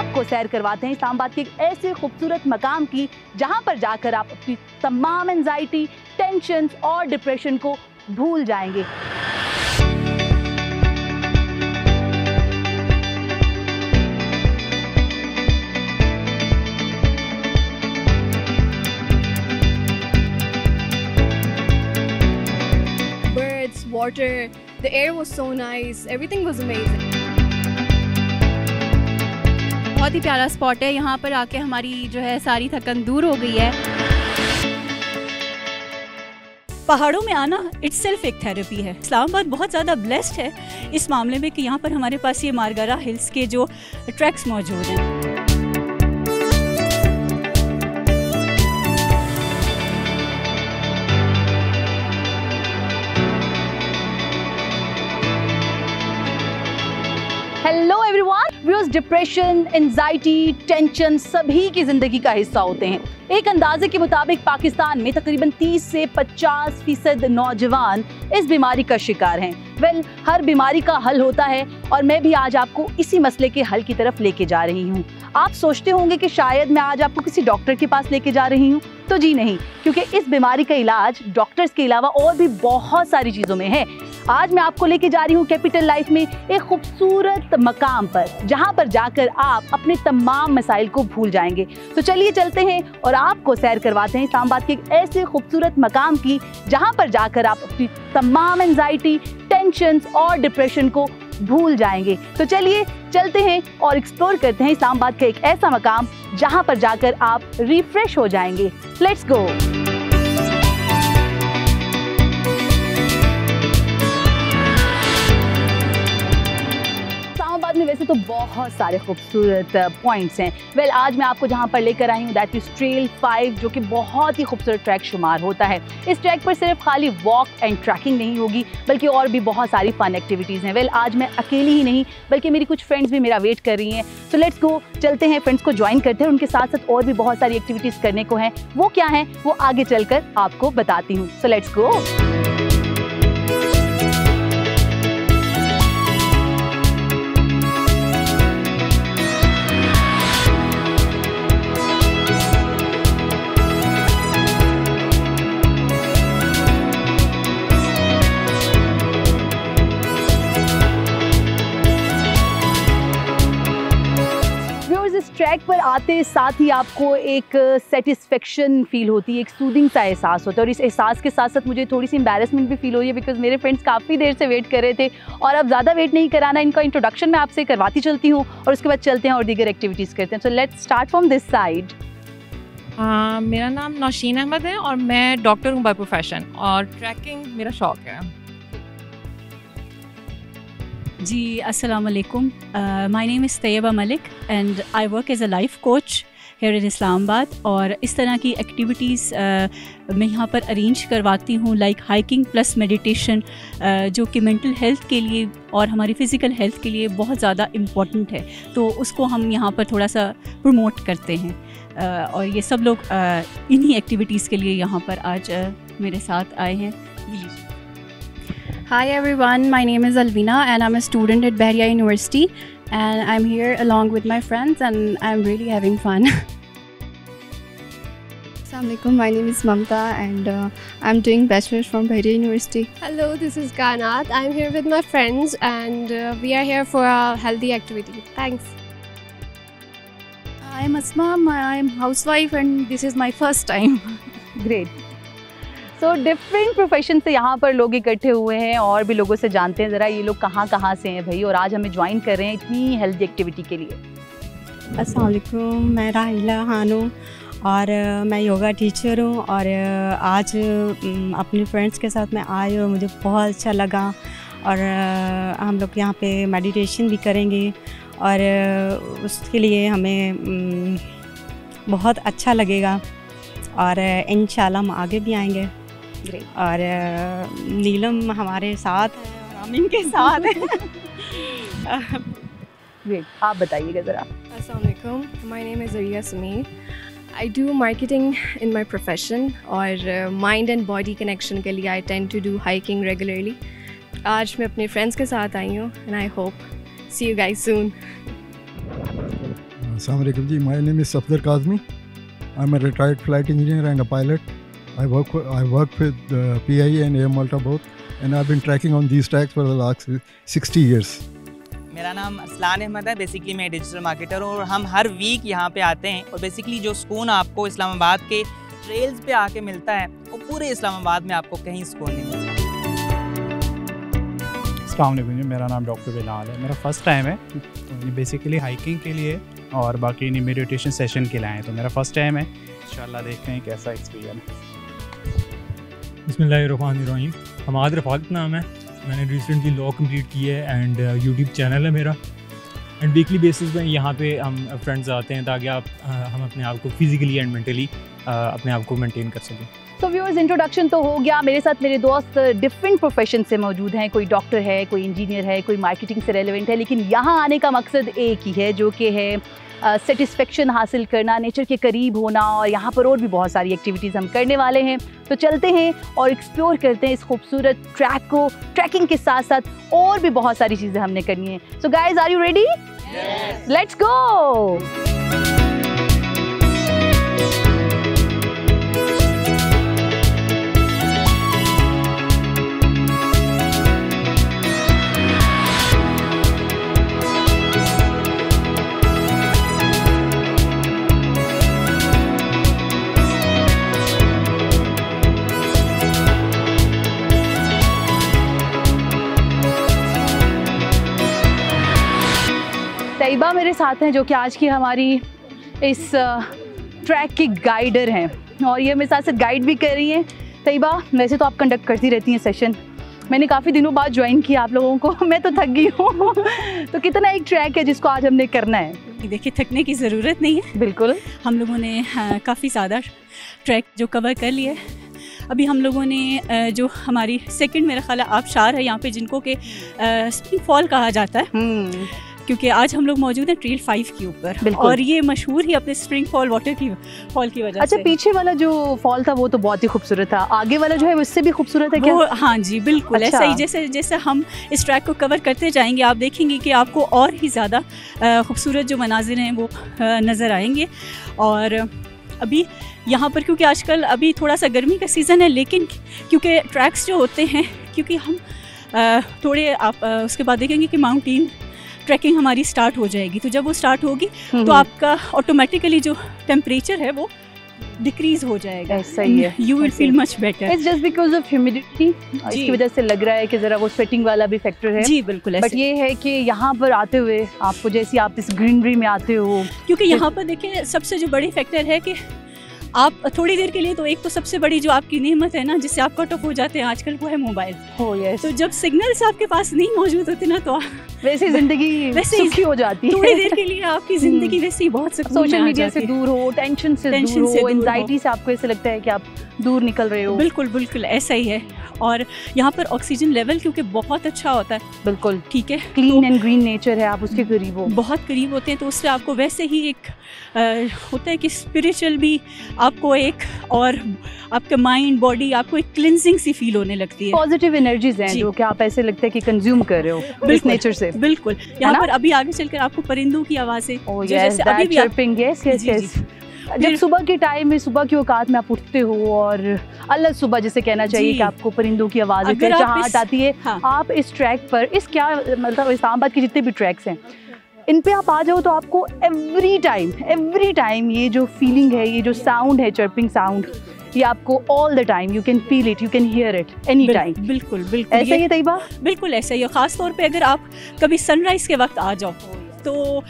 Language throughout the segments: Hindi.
आपको सैर करवाते हैं इस्लामाबाद के एक ऐसे खूबसूरत मकाम की, जहां पर जाकर आप अपनी तमाम एंजाइटी, टेंशन और डिप्रेशन को भूल जाएंगे। Birds, water, the air was so nice, everything was amazing. बहुत ही प्यारा स्पॉट है, यहाँ पर आके हमारी जो है सारी थकन दूर हो गई है। पहाड़ों में आना इटसेल्फ एक थेरेपी है। इस्लामाबाद बहुत ज़्यादा ब्लेस्ड है इस मामले में कि यहाँ पर हमारे पास ये मार्गला हिल्स के जो ट्रैक्स मौजूद हैं। Hello everyone, viewers, depression, anxiety, tension सभी की ज़िंदगी का हिस्सा होते हैं। एक अंदाजे के मुताबिक पाकिस्तान में तकरीबन 30 से 50% नौजवान इस बीमारी का शिकार हैं। वेल, हर बीमारी का हल होता है और मैं भी आज आपको इसी मसले के हल की तरफ लेके जा रही हूँ। आप सोचते होंगे कि शायद मैं आज आपको किसी डॉक्टर के पास लेके जा रही हूँ, तो जी नहीं, क्योंकि इस बीमारी का इलाज डॉक्टर्स के अलावा और भी बहुत सारी चीज़ों में है। आज मैं आपको लेके जा रही हूँ कैपिटल लाइफ में एक खूबसूरत मकाम पर, जहाँ पर जाकर आप अपने तमाम मसाइल को भूल जाएंगे। तो चलिए चलते हैं और आपको सैर करवाते हैं इस्लामाबाद के एक ऐसे खूबसूरत मकाम की, जहाँ पर जाकर आप अपनी तमाम एंजाइटी, टेंशन और डिप्रेशन को भूल जाएंगे। तो चलिए चलते हैं और एक्सप्लोर करते हैं इस्लामाबाद का एक ऐसा मकाम जहाँ पर जाकर आप रिफ्रेश हो जाएंगे। Let's go. में वैसे तो बहुत सारे खूबसूरत पॉइंट्स हैं। वेल, आज मैं आपको जहां पर लेकर आई हूं दैट इज ट्रेल 5, जो कि बहुत ही खूबसूरत ट्रैक शुमार होता है। इस ट्रैक पर सिर्फ खाली वॉक एंड ट्रैकिंग नहीं होगी, बल्कि और भी बहुत सारी फन एक्टिविटीज़ हैं। वेल, आज मैं अकेली ही नहीं, बल्कि मेरी कुछ फ्रेंड्स भी मेरा वेट कर रही हैं। सो लेट्स गो, चलते हैं, फ्रेंड्स को ज्वाइन करते हैं। उनके साथ साथ और भी बहुत सारी एक्टिविटीज़ करने को हैं, वो क्या हैं वो आगे चल कर आपको बताती हूँ। So let's go. ट्रैक पर आते साथ ही आपको एक सेटिस्फेक्शन फील होती है, एक सूदिंग सा एहसास होता है। और इस एहसास के साथ साथ मुझे थोड़ी सी एम्बैरसमेंट भी फील हो रही है, बिकॉज मेरे फ्रेंड्स काफ़ी देर से वेट कर रहे थे। और अब ज़्यादा वेट नहीं कराना, इनका इंट्रोडक्शन मैं आपसे करवाती चलती हूँ और उसके बाद चलते हैं और दीगर एक्टिविटीज़ करते हैं। So let's start from this side. मेरा नाम नौशीन अहमद है और मैं डॉक्टर हूँ बाय प्रोफेशन, और ट्रैकिंग मेरा शौक है। जी, अस्सलाम वालेकुम। My name is Tayyaba Malik and I work as a life coach here in Islamabad, और इस तरह की एक्टिविटीज़ मैं यहाँ पर अरेंज करवाती हूँ, लाइक हाइकिंग प्लस मेडिटेशन, जो कि मेंटल हेल्थ के लिए और हमारी फ़िज़िकल हेल्थ के लिए बहुत ज़्यादा इम्पॉर्टेंट है। तो उसको हम यहाँ पर थोड़ा सा प्रमोट करते हैं, और ये सब लोग इन्हीं एक्टिविटीज़ के लिए यहाँ पर आज मेरे साथ आए हैं। Hi everyone, my name is Alvina and I'm a student at Bahria University and I'm here along with my friends and I'm really having fun. Assalamualaikum, my name is Mamta and I'm doing bachelor's from Bahria University. Hello, this is Ganad. I'm here with my friends and we are here for a healthy activity. Thanks. I'm Asma, I'm housewife and this is my first time. Great. तो डिफरेंट प्रोफेशन से यहाँ पर लोग इकट्ठे हुए हैं और भी लोगों से जानते हैं ज़रा ये लोग कहाँ कहाँ से हैं भाई, और आज हमें ज्वाइन कर रहे हैं इतनी हेल्दी एक्टिविटी के लिए। अस्सलाम वालेकुम, मैं राहिला हानू और मैं योगा टीचर हूँ, और आज अपने फ्रेंड्स के साथ मैं आई और मुझे बहुत अच्छा लगा। और हम लोग यहाँ पे मेडिटेशन भी करेंगे और उसके लिए हमें बहुत अच्छा लगेगा, और इंशाल्लाह हम आगे भी आएंगे। और नीलम हमारे साथ है और हम इनके साथ हैं। ग्रेट, आप बताइएगा ज़रा। अस्सलाम वालेकुम, my name is Aria Sameel, I do marketing in my profession, और माइंड एंड बॉडी कनेक्शन के लिए I tend to do hiking regularly. आज मैं अपने फ्रेंड्स के साथ आई हूँ and I hope see you guys soon. Assalamu alaikum ji, my name is Safdar Kazmi. I'm a retired flight engineer and a pilot. I work with PIA and Air Malta both, and I've been tracking on these tracks for the last 60 years. मेरा नाम असलान अहमद है, बेसिकली मैं डिजिटल मार्केटर हूँ और हम हर वीक यहाँ पे आते हैं और बेसिकली जो सुकून आपको इस्लामाबाद के ट्रेल्स पे आके मिलता है वो पूरे इस्लामाबाद में आपको कहीं सुकून नहीं मिलता। अस्सलाम वालेकुम जी, मेरा नाम डॉक्टर बिलाल है, मेरा फर्स्ट टाइम है तो बेसिकली हाइकिंग के लिए और बाकी मेडिटेशन सेशन के लिए आए तो मेरा फर्स्ट टाइम है। इंशाल्लाह देखते हैं कैसा एक्सपीरियंस है। बिस्मिल्लाहिर्रहमानिर्रहीम, हम आदर फादित नाम है, मैंने रिसेंटली लॉ कंप्लीट की है एंड यूट्यूब चैनल है मेरा एंड वीकली बेसिस में यहाँ पे हम फ्रेंड्स आते हैं ताकि हम अपने आप को फिजिकली एंड मेंटली अपने आप को मेंटेन कर सकें। तो व्यूअर्स, इंट्रोडक्शन तो हो गया। मेरे साथ मेरे दोस्त डिफरेंट प्रोफेशन से मौजूद हैं, कोई डॉक्टर है, कोई इंजीनियर है, कोई मार्केटिंग से रेलेवेंट है, लेकिन यहाँ आने का मकसद एक ही है जो कि है सेटिस्फेक्शन हासिल करना, नेचर के करीब होना और यहाँ पर और भी बहुत सारी एक्टिविटीज़ हम करने वाले हैं। तो चलते हैं और एक्सप्लोर करते हैं इस खूबसूरत ट्रैक को। ट्रैकिंग के साथ साथ और भी बहुत सारी चीज़ें हमने करनी हैं। So guys, are you ready? Let's go. Tayyaba मेरे साथ हैं जो कि आज की हमारी इस ट्रैक की गाइडर हैं और ये मेरे साथ साथ गाइड भी कर रही हैं। तैयबा, वैसे तो आप कंडक्ट करती रहती हैं सेशन, मैंने काफ़ी दिनों बाद ज्वाइन किया आप लोगों को, मैं तो थक गई हूँ। तो कितना एक ट्रैक है जिसको आज हमने करना है? देखिए, थकने की ज़रूरत नहीं है, बिल्कुल हम लोगों ने काफ़ी ज़्यादा ट्रैक जो कवर कर लिया है। अभी हम लोगों ने जो हमारी सेकेंड मेरा ख्याल आबशार है यहाँ पर जिनको के स्प्रिंग फॉल कहा जाता है, क्योंकि आज हम लोग मौजूद हैं ट्रेल 5 के ऊपर और ये मशहूर ही अपने स्प्रिंग फॉल वाटर की फॉल की वजह से। अच्छा, पीछे वाला जो फॉल था वो तो बहुत ही खूबसूरत था, आगे वाला जो है वो इससे भी खूबसूरत है क्या? हाँ जी बिल्कुल। अच्छा। ऐसा ही जैसे जैसे हम इस ट्रैक को कवर करते जाएंगे आप देखेंगे कि आपको और ही ज़्यादा खूबसूरत जो मनाजिर हैं वो नज़र आएंगे। और अभी यहाँ पर क्योंकि आजकल अभी थोड़ा सा गर्मी का सीज़न है, लेकिन क्योंकि ट्रैक्स जो होते हैं क्योंकि हम थोड़े आप उसके बाद देखेंगे कि माउंटेन ट्रैकिंग हमारी स्टार्ट हो जाएगी, तो जब वो स्टार्ट होगी तो आपका ऑटोमेटिकली जो टेम्परेचर है वो डिक्रीज हो जाएगा। ऐसा ही है, you will feel much better. It's just because of humidity, इसकी वजह से लग रहा है कि जरा वो स्वेटिंग वाला भी फैक्टर है। जी बिल्कुल। बट ये है कि यहाँ पर आते हुए आपको जैसे आप इस ग्रीनरी में आते हो, क्योंकि यहाँ पर देखिए सबसे जो बड़े फैक्टर है कि आप थोड़ी देर के लिए तो एक तो सबसे बड़ी जो आपकी नेमत है ना जिससे आप कट ऑफ हो जाते हैं आजकल वो है मोबाइल। Yes. तो जब सिग्नल्स आपके पास नहीं मौजूद होते ना तो वैसे जिंदगी सुखी हो जाती है, थोड़ी देर के लिए आपकी जिंदगी वैसे ही बहुत सुकून में आ जाती है। सोशल मीडिया से दूर हो, टेंशन से दूर हो, एंजाइटी से आपको ऐसे लगता है कि आप दूर निकल रहे हो। बिल्कुल बिल्कुल ऐसा ही है। और यहाँ पर ऑक्सीजन लेवल क्योंकि बहुत अच्छा होता है, बिल्कुल ठीक है, क्लीन एंड ग्रीन नेचर है, आप उसके करीब हो, बहुत करीब होते हैं, तो उससे आपको वैसे ही एक होता है कि स्पिरिचुअल भी आपको एक और आपके माइंड बॉडी आपको एक क्लिनजिंग सी फील होने लगती है। पॉजिटिव एनर्जीज हैं जो कि आप ऐसे लगता है कि कंज्यूम कर रहे हो इस नेचर से। बिल्कुल। यहाँ पर अभी आगे चलकर आपको परिंदों की आवाज़ें जब सुबह के टाइम में सुबह की औकात में आप उठते हो और अलग सुबह जैसे कहना चाहिए कि आपको परिंदों की आवाज़ें चहचहाहट आती है। हाँ। आप इस ट्रैक पर इस क्या मतलब इस्लामाबाद के जितने भी ट्रैक्स हैं इन पे आप आ जाओ तो आपको एवरी टाइम ये जो फीलिंग है, ये जो साउंड है, चर्पिंग साउंड, ये आपको all the time you can feel it, you can hear it any time. बिल्कुल बिल्कुल ऐसा ही है तैयबा, बिल्कुल ऐसा ही है। ख़ास तौर पे अगर आप कभी सनराइज़ के वक्त आ जाओ तो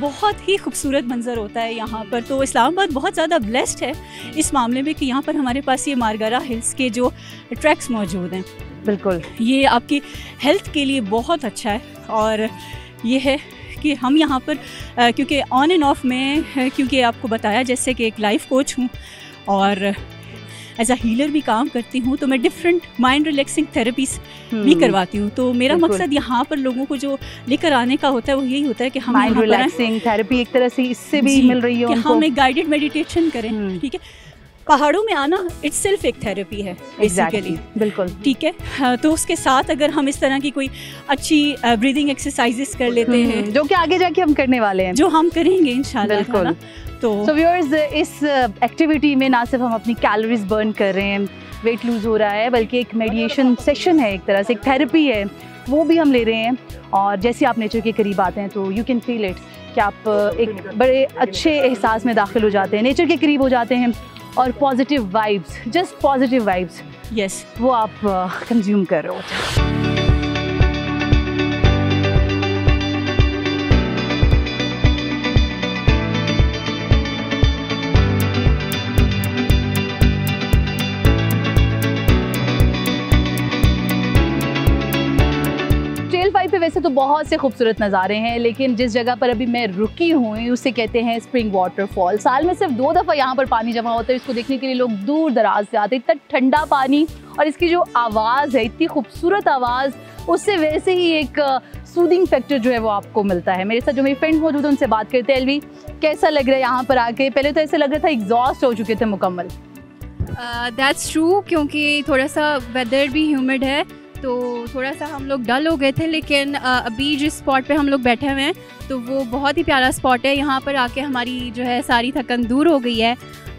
बहुत ही खूबसूरत मंजर होता है यहाँ पर। तो इस्लामाबाद बहुत ज़्यादा ब्लेस्ड है इस मामले में कि यहाँ पर हमारे पास ये मार्गला हिल्स के जो ट्रैक्स मौजूद हैं। बिल्कुल, ये आपकी हेल्थ के लिए बहुत अच्छा है। और ये है कि हम यहाँ पर क्योंकि ऑन एंड ऑफ में क्योंकि आपको बताया जैसे कि एक लाइफ कोच हूँ और एज अ हीलर भी काम करती हूँ, तो मैं डिफरेंट माइंड रिलैक्सिंग थेरेपीज भी करवाती हूँ। तो मेरा मकसद यहाँ पर लोगों को जो लेकर आने का होता है वो यही होता है कि हम माइंड रिलैक्सिंग थेरेपी एक तरह से इससे भी मिल रही है कि हम एक गाइडेड मेडिटेशन करें, ठीक है, पहाड़ों में आना इट्सेल्फ एक थेरेपी है बेसिकली। बिल्कुल ठीक है, तो उसके साथ अगर हम इस तरह की कोई अच्छी ब्रीदिंग एक्सरसाइजेस कर लेते हैं, जो कि आगे जाके हम करने वाले हैं, जो हम करेंगे इंशाल्लाह, तो व्यूअर्स इस एक्टिविटी में ना सिर्फ हम अपनी कैलोरीज बर्न कर रहे हैं, वेट लूज हो रहा है, बल्कि एक मेडिटेशन सेशन है, एक तरह से एक थेरेपी है, वो भी हम ले रहे हैं। और जैसे आप नेचर के करीब आते हैं तो यू कैन फील इट कि आप एक बड़े अच्छे एहसास में दाखिल हो जाते हैं, नेचर के करीब हो जाते हैं और positive vibes, just positive vibes, yes, वो आप कंज्यूम कर रहे हो। वैसे तो बहुत से खूबसूरत नज़ारे हैं, लेकिन जिस जगह पर अभी मैं रुकी हूँ उसे कहते हैं स्प्रिंग वाटर फॉल। साल में सिर्फ 2 दफ़ा यहाँ पर पानी जमा होता है, इसको देखने के लिए लोग दूर दराज से आते हैं। इतना ठंडा पानी और इसकी जो आवाज़ है, इतनी खूबसूरत आवाज़, उससे वैसे ही एक सूदिंग फैक्टर जो है वो आपको मिलता है। मेरे साथ जो मेरी फ्रेंड मौजूद है उनसे बात करते हैं। एलवी, कैसा लग रहा है यहाँ पर आके? पहले तो ऐसा लग रहा था एग्जॉस्ट हो चुके थे मुकम्मल। दैट्स ट्रू, क्योंकि थोड़ा सा वेदर भी ह्यूमिड है तो थोड़ा सा हम लोग डल हो गए थे, लेकिन अभी जिस स्पॉट पे हम लोग बैठे हुए हैं तो वो बहुत ही प्यारा स्पॉट है। यहाँ पर आके हमारी जो है सारी थकन दूर हो गई है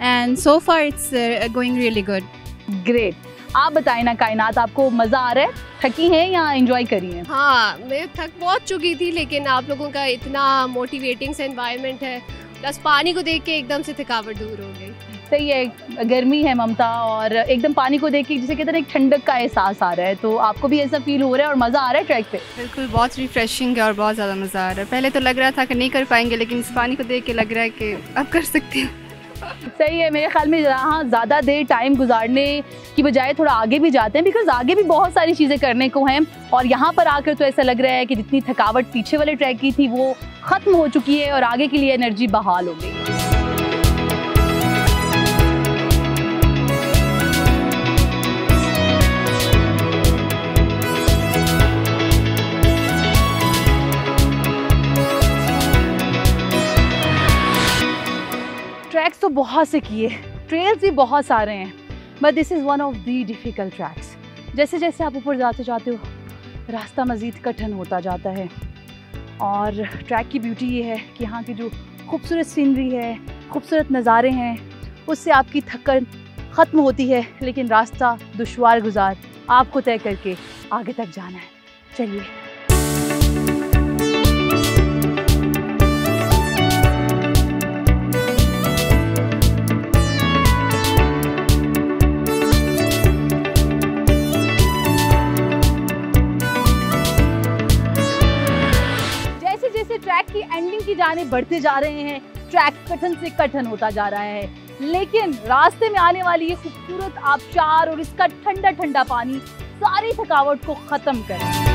and so far it's going really good. Great, आप बताएं ना कायनात, आपको मज़ा आ रहा है? थकी हैं या एंजॉय करी हैं? हाँ, मैं थक बहुत चुकी थी, लेकिन आप लोगों का इतना मोटिवेटिंग सा एनवायरनमेंट है, प्लस पानी को देख के एकदम से थकावट दूर हो गई। सही है, गर्मी है ममता, और एकदम पानी को देख के जिसे कहते हैं एक ठंडक का एहसास आ रहा है, तो आपको भी ऐसा फील हो रहा है और मज़ा आ रहा है ट्रैक पे? बिल्कुल, बहुत रिफ्रेशिंग है और बहुत ज़्यादा मज़ा आ रहा है। पहले तो लग रहा था कि नहीं कर पाएंगे, लेकिन इस पानी को देख के लग रहा है कि अब कर सकते हैं। सही है, मेरे ख्याल में यहाँ ज़्यादा देर टाइम गुजारने की बजाय थोड़ा आगे भी जाते हैं, बिकॉज आगे भी बहुत सारी चीज़ें करने को हैं। और यहाँ पर आकर तो ऐसा लग रहा है कि जितनी थकावट पीछे वाले ट्रैक की थी वो ख़त्म हो चुकी है और आगे के लिए एनर्जी बहाल हो गई। ट्रैक्स तो बहुत से किए, ट्रेल्स भी बहुत सारे हैं, but this is one of the difficult tracks. जैसे जैसे आप ऊपर जाते जाते हो रास्ता मज़ीद कठिन होता जाता है, और ट्रैक की ब्यूटी ये है कि यहाँ की जो खूबसूरत सीनरी है, खूबसूरत नज़ारे हैं, उससे आपकी थकन ख़त्म होती है, लेकिन रास्ता दुश्वार गुजार आपको तय करके आगे तक जाना है। चलिए, ट्रैक की एंडिंग की जाने बढ़ते जा रहे हैं, ट्रैक कठिन से कठिन होता जा रहा है, लेकिन रास्ते में आने वाली ये खूबसूरत आबशार और इसका ठंडा ठंडा पानी सारी थकावट को खत्म करे।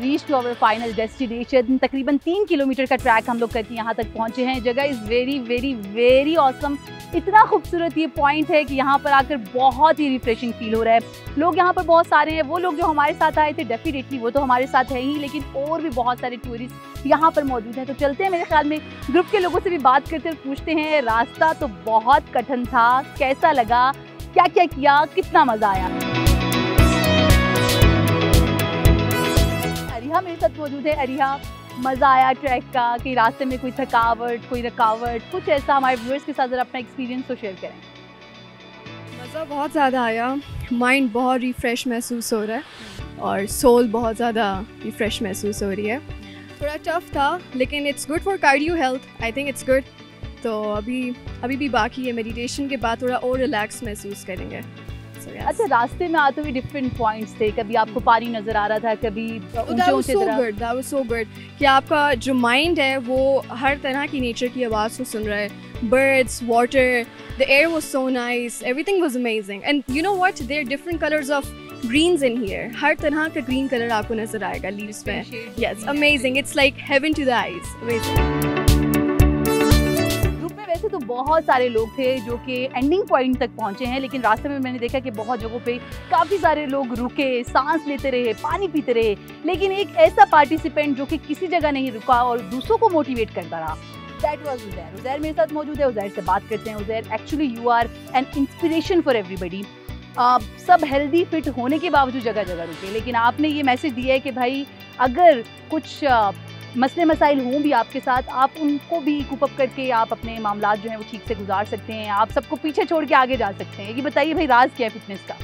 reached our final destination। तकरीबन 3 किलोमीटर का ट्रैक हम लोग करके यहाँ तक पहुँचे हैं। जगह is very very very awesome, इतना खूबसूरत ये पॉइंट है कि यहाँ पर आकर बहुत ही रिफ्रेशिंग फील हो रहा है। लोग यहाँ पर बहुत सारे हैं, वो लोग जो हमारे साथ आए थे डेफिनेटली वो तो हमारे साथ है ही, लेकिन और भी बहुत सारे टूरिस्ट यहाँ पर मौजूद हैं। तो चलते हैं, मेरे ख्याल में ग्रुप के लोगों से भी बात करते हैं, पूछते हैं रास्ता तो बहुत कठिन था, कैसा लगा, क्या क्या किया, कितना मज़ा आया। मेरे साथ मौजूद है अरिहा, मज़ा आया ट्रैक का, कि रास्ते में कोई थकावट, कोई रुकावट, कुछ ऐसा हमारे व्यूअर्स के साथ जरा अपना एक्सपीरियंस तो शेयर करें। मज़ा बहुत ज़्यादा आया, माइंड बहुत रिफ़्रेश महसूस हो रहा है और सोल बहुत ज़्यादा रिफ़्रेश महसूस हो रही है। थोड़ा टफ था, लेकिन it's good for cardio health, I think it's good. तो अभी भी बाकी है, मेडिटेशन के बाद थोड़ा और रिलैक्स महसूस करेंगे। अच्छा, रास्ते में आते हुए डिफरेंट पॉइंट्स थे, कभी आपको पानी नजर आ रहा था, कभी ऊंचे ऊंचे तरह, दैट वाज सो गुड कि आपका जो माइंड है वो हर तरह की नेचर की आवाज़ को सुन रहा है, birds, water, the air was so nice, everything was amazing. And you know what, there different colours of greens in here, हर तरह का ग्रीन कलर आपको नजर आएगा लीव्स पे। Yes, amazing, it's like heaven to the eyes. वैसे तो बहुत सारे लोग थे जो कि एंडिंग पॉइंट तक पहुंचे हैं, लेकिन रास्ते में मैंने देखा कि बहुत जगहों पे काफ़ी सारे लोग रुके, सांस लेते रहे, पानी पीते रहे, लेकिन एक ऐसा पार्टिसिपेंट जो कि किसी जगह नहीं रुका और दूसरों को मोटिवेट करता रहा, दैट वाज उजैर। उजैर मेरे साथ मौजूद है, उजैर से बात करते हैं। Uzair, actually you are an inspiration for everybody. सब हेल्दी फिट होने के बावजूद जगह जगह रुके, लेकिन आपने ये मैसेज दिया है कि भाई अगर कुछ मसले मसाइल हों भी आपके साथ, आप उनको भी कुप अप करके आप अपने मामला जो हैं वो ठीक से गुजार सकते हैं, आप सबको पीछे छोड़ के आगे जा सकते हैं। ये बताइए भाई, राज क्या है फिटनेस का?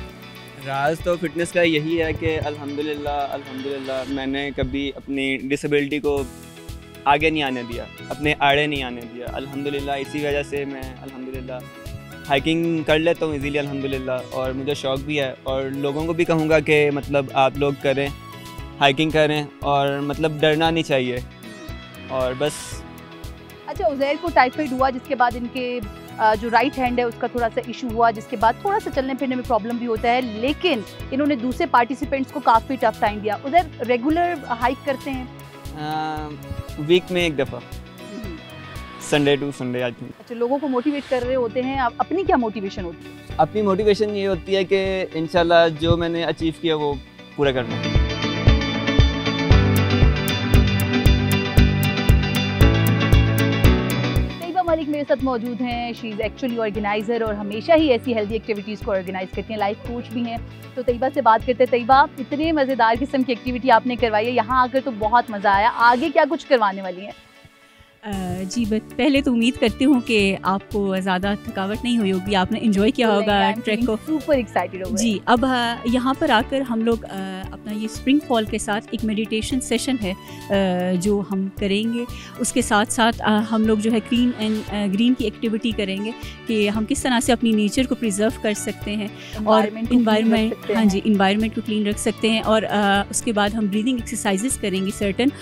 राज तो फिटनेस का यही है कि अल्हम्दुलिल्लाह मैंने कभी अपनी डिसेबिलिटी को आगे नहीं आने दिया, अपने आड़े नहीं आने दिया अल्हम्दुलिल्लाह। इसी वजह से मैं अल्हम्दुलिल्लाह हाइकिंग कर लेता हूँ इजीली अल्हम्दुलिल्लाह, और मुझे शौक़ भी है और लोगों को भी कहूँगा कि मतलब आप लोग करें, हाइकिंग करें और मतलब डरना नहीं चाहिए और बस। अच्छा, उजैर को टाइफाइड हुआ जिसके बाद इनके जो राइट हैंड है उसका थोड़ा सा इशू हुआ, जिसके बाद थोड़ा सा चलने फिरने में प्रॉब्लम भी होता है, लेकिन इन्होंने दूसरे पार्टिसिपेंट्स को काफ़ी टफ टाइम दिया। उधर रेगुलर हाइक करते हैं? वीक में एक दफ़ा, Sunday to Sunday I think. अच्छा, लोगों को मोटिवेट कर रहे होते हैं आप, अपनी क्या मोटिवेशन होती है? अपनी मोटिवेशन ये होती है कि इंशाल्लाह जो मैंने अचीव किया वो पूरा करना। मेरे साथ मौजूद हैं, शी इज़ एक्चुअली ऑर्गेनाइज़र और हमेशा ही ऐसी हेल्दी एक्टिविटीज़ को ऑर्गेनाइज़ करती हैं, लाइफ कोच भी हैं। तो तैयबा से बात करते हैं। तैयबा, इतने मज़ेदार किस्म की एक्टिविटी आपने करवाई है, यहाँ आकर तो बहुत मज़ा आया, आगे क्या कुछ करवाने वाली हैं? जी, पहले तो उम्मीद करती हूँ कि आपको ज़्यादा थकावट नहीं हुई होगी, आपने इन्जॉय किया होगा ट्रैक को। सुपर एक्साइटेड हो गई जी। अब यहाँ पर आकर हम लोग अपना ये स्प्रिंग फॉल के साथ एक मेडिटेशन सेशन है जो हम करेंगे, उसके साथ साथ हम लोग जो है ग्रीन एंड ग्रीन की एक्टिविटी करेंगे कि हम किस तरह से अपनी नेचर को प्रिजर्व कर सकते हैं और इन्वायरमेंट, हाँ जी, इन्वायरमेंट को क्लीन रख सकते हैं। और उसके बाद हम ब्रीदिंग एक्सरसाइजेस करेंगे, सर्टन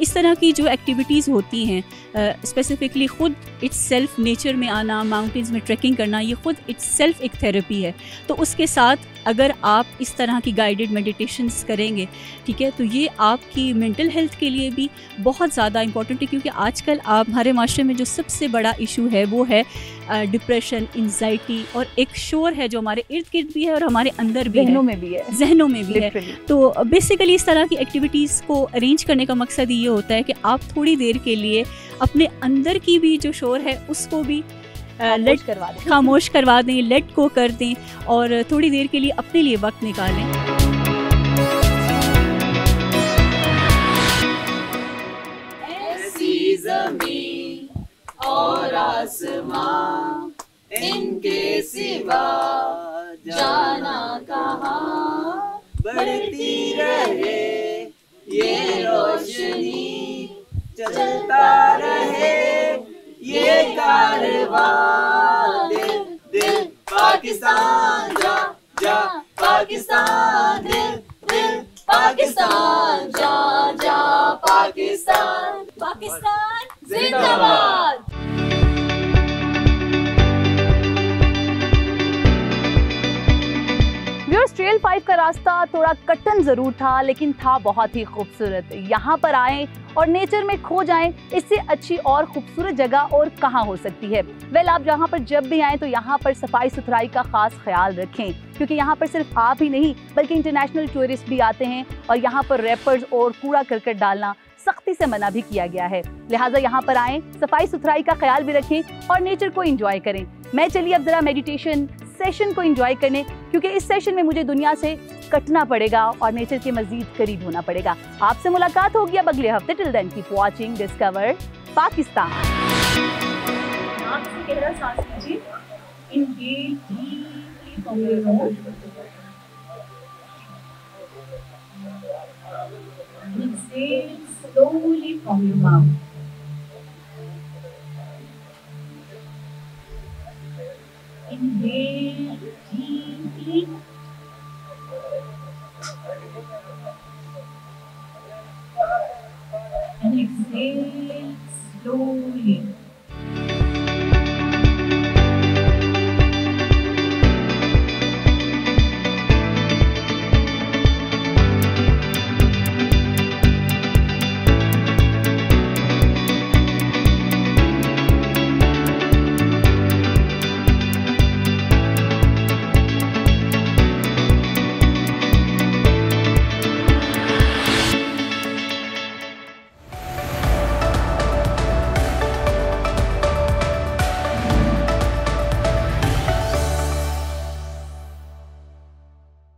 इस तरह की जो एक्टिविटीज़ होती हैं स्पेसिफिकली ख़ुद इट्स सेल्फ नेचर में आना, माउंटेंस में ट्रैकिंग करना, ये ख़ुद इट्स सेल्फ एक थेरेपी है। तो उसके साथ अगर आप इस तरह की गाइडेड मेडिटेशंस करेंगे, ठीक है, तो ये आपकी मेंटल हेल्थ के लिए भी बहुत ज़्यादा इंपॉर्टेंट है, क्योंकि आजकल आप हमारे माशरे में जो सबसे बड़ा इशू है वो है डिप्रेशन, एंजाइटी, और एक शोर है जो हमारे इर्द गिर्द भी है और हमारे अंदर भी, जहनों में भी है, जहनों में भी है। तो बेसिकली इस तरह की एक्टिविटीज़ को अरेंज करने का मकसद ये होता है कि आप थोड़ी देर के लिए अपने अंदर की भी जो शोर है उसको भी खामोश करवा दें, लेट को कर दें और थोड़ी देर के लिए अपने लिए वक्त निकालें। ऐसी ज़मीन और आसमां, इनके सिवा जाना कहाँ, बढ़ती रहे ये रोशनी, चलता रहे ये कारवां, दिल दिल पाकिस्तान जा जा पाकिस्तान, दिल दिल पाकिस्तान जा जा पाकिस्तान, पाकिस्तान जिंदाबाद। ट्रेल 5 का रास्ता थोड़ा कठिन जरूर था, लेकिन था बहुत ही खूबसूरत। यहाँ पर आएं और नेचर में खो जाएं, इससे अच्छी और खूबसूरत जगह और कहाँ हो सकती है। वेल, आप जहाँ पर जब भी आएं तो यहाँ पर सफाई सुथराई का खास ख्याल रखें, क्योंकि यहाँ पर सिर्फ आप ही नहीं बल्कि इंटरनेशनल टूरिस्ट भी आते हैं और यहाँ पर रैपर्स और कूड़ा करकट डालना सख्ती से मना भी किया गया है। लिहाजा यहाँ पर आएं, सफाई सुथराई का ख्याल भी रखें और नेचर को एंजॉय करें। मैं चली अब जरा मेडिटेशन सेशन को एंजॉय करने, क्योंकि इस सेशन में मुझे दुनिया से कटना पड़ेगा और नेचर के मजीद करीब होना पड़ेगा। आपसे मुलाकात होगी अब अगले हफ्ते। Till then keep watching discover Pakistan. नाक से गहरा सांस लीजिए, इनहेल डीपली कमरे में, exhale slowly from your mouth. Inhale deeply. And exhale slowly.